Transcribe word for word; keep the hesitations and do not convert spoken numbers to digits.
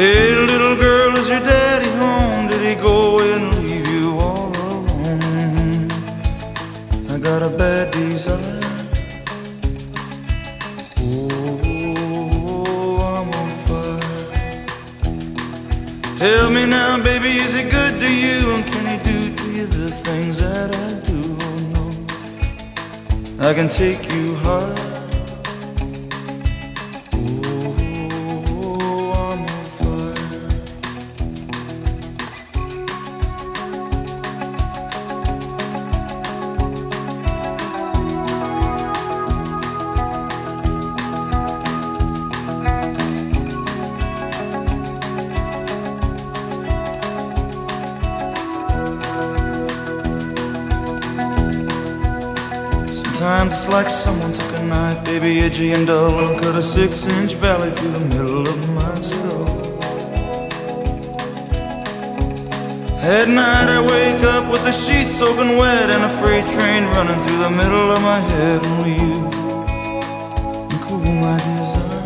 Hey, little girl, is your daddy home? Did he go and leave you all alone? I got a bad desire. Oh, I'm on fire. Tell me now, baby, is it good to you? And can he do to you the things that I do? Oh, no, I can take you high. Sometimes it's like someone took a knife, baby, edgy and dull, and cut a six-inch valley through the middle of my skull. At night I wake up with the sheets soaking wet and a freight train running through the middle of my head. Only you can cool my desire.